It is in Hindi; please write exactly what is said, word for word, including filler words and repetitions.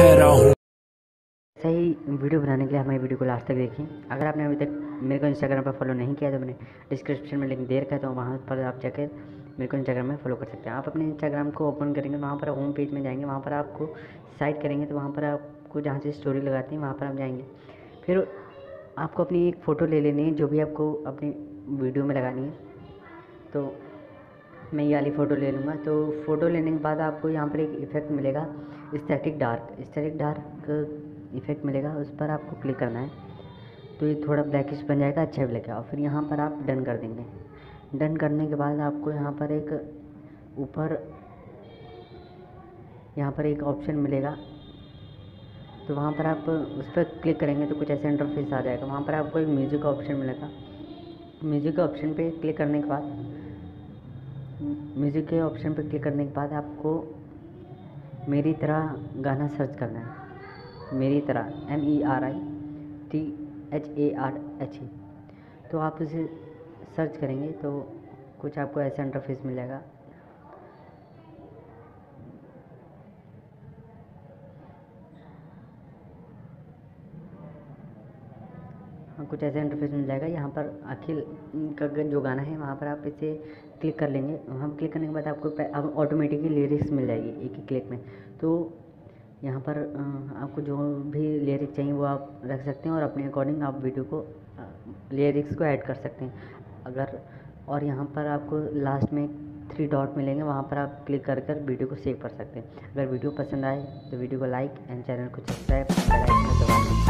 ठहरा हूँ। सही वीडियो बनाने के लिए हमारी वीडियो को लास्ट तक देखें। अगर आपने अभी तक मेरे को इंस्टाग्राम पर फॉलो नहीं किया तो मैंने डिस्क्रिप्शन में लिंक दे रखा है, तो वहाँ पर आप जाकर मेरे को इंस्टाग्राम में फॉलो कर सकते हैं। आप अपने इंस्टाग्राम को ओपन करेंगे, वहाँ पर होम पेज में जाएंगे, वहाँ पर आपको साइट करेंगे, तो वहाँ पर आपको जहाँ से स्टोरी लगाते हैं वहाँ पर आप जाएंगे। फिर आपको अपनी एक फ़ोटो ले लेनी है जो भी आपको अपनी वीडियो में लगानी है। तो मैं ये वाली फ़ोटो ले लूँगा। तो फ़ोटो लेने के बाद आपको यहाँ पर एक इफ़ेक्ट मिलेगा, static dark static dark effect मिलेगा, उस पर आपको क्लिक करना है। तो ये थोड़ा ब्लैकिश बन जाएगा, अच्छा भी लगेगा। और फिर यहाँ पर आप डन कर देंगे। डन करने के बाद आपको यहाँ पर एक ऊपर यहाँ पर एक ऑप्शन मिलेगा, तो वहाँ पर आप उस पर क्लिक करेंगे तो कुछ ऐसे इंटरफेस आ जाएगा। वहाँ पर आपको एक म्यूज़िक का ऑप्शन मिलेगा। म्यूज़िक के ऑप्शन पे क्लिक करने के बाद म्यूज़िक के ऑप्शन पे क्लिक करने के बाद आपको मेरी तरह गाना सर्च करना है। मेरी तरह M E R I T H A R H E. तो आप उसे सर्च करेंगे तो कुछ आपको ऐसा इंटरफेस मिलेगा। कुछ ऐसा इंटरफेस मिल जाएगा। यहाँ पर अखिल का जो गाना है वहाँ पर आप इसे क्लिक कर लेंगे। वहाँ क्लिक करने के बाद आपको ऑटोमेटिकली लिरिक्स मिल जाएगी एक ही क्लिक में। तो यहाँ पर आपको जो भी लिरिक्स चाहिए वो आप रख सकते हैं और अपने अकॉर्डिंग आप वीडियो को लिरिक्स को ऐड कर सकते हैं। अगर और यहाँ पर आपको लास्ट में थ्री डॉट मिलेंगे, वहाँ पर आप क्लिक कर कर वीडियो को सेव कर सकते हैं। अगर वीडियो पसंद आए तो वीडियो को लाइक एंड चैनल को सब्सक्राइब।